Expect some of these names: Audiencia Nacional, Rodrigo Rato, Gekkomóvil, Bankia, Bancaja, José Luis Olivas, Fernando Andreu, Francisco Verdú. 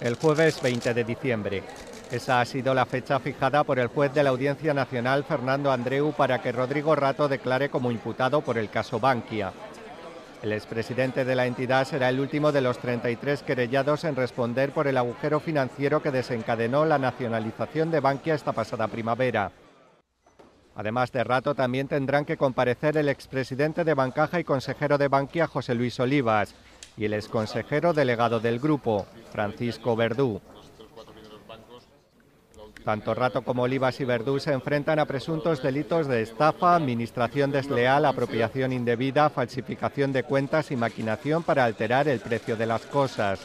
el jueves 20 de diciembre. Esa ha sido la fecha fijada por el juez de la Audiencia Nacional, Fernando Andreu, para que Rodrigo Rato declare como imputado por el caso Bankia. El expresidente de la entidad será el último de los 33 querellados en responder por el agujero financiero que desencadenó la nacionalización de Bankia esta pasada primavera. Además de Rato, también tendrán que comparecer el expresidente de Bancaja y consejero de Bankia, José Luis Olivas, y el exconsejero delegado del grupo, Francisco Verdú. Tanto Rato como Olivas y Verdú se enfrentan a presuntos delitos de estafa, administración desleal, apropiación indebida, falsificación de cuentas y maquinación para alterar el precio de las cosas.